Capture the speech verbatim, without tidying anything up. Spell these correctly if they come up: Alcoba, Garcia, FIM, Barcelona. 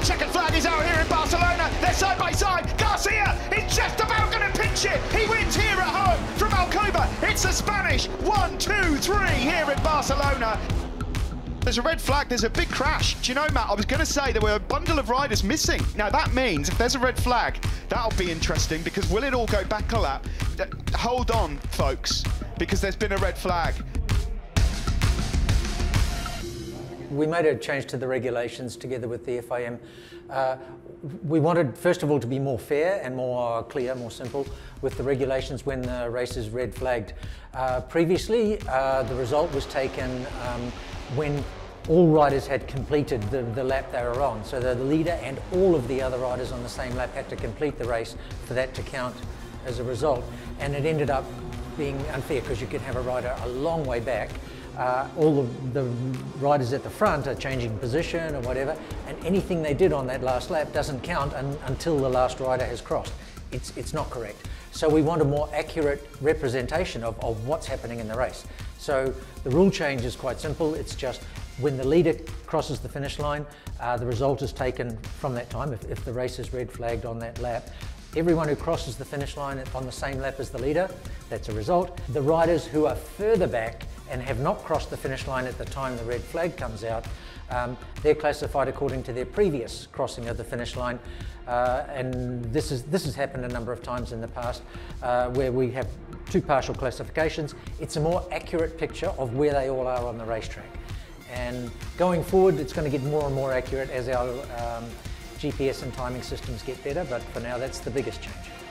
The checkered flag is out here in Barcelona. They're side by side. Garcia is just about going to pinch it. He wins here at home from Alcoba. It's the Spanish. One, two, three here in Barcelona. There's a red flag, there's a big crash. Do you know, Matt, I was going to say there were a bundle of riders missing. Now, that means if there's a red flag, that'll be interesting, because will it all go back a lap? Hold on, folks, because there's been a red flag. We made a change to the regulations together with the F I M. Uh, we wanted, first of all, to be more fair and more clear, more simple with the regulations when the race is red flagged. Uh, previously, uh, the result was taken um, when all riders had completed the, the lap they were on. So the leader and all of the other riders on the same lap had to complete the race for that to count as a result. And it ended up being unfair, because you could have a rider a long way back. Uh, all of the riders at the front are changing position or whatever, and anything they did on that last lap doesn't count un until the last rider has crossed. It's, it's not correct. So we want a more accurate representation of, of what's happening in the race. So the rule change is quite simple. It's just when the leader crosses the finish line, uh, the result is taken from that time. If, if the race is red flagged on that lap, everyone who crosses the finish line on the same lap as the leader, that's a result. The riders who are further back and have not crossed the finish line at the time the red flag comes out, um, they're classified according to their previous crossing of the finish line. Uh, and this is this has happened a number of times in the past, uh, where we have two partial classifications. It's a more accurate picture of where they all are on the racetrack. And going forward, it's going to get more and more accurate as our um, G P S and timing systems get better, but for now, that's the biggest change.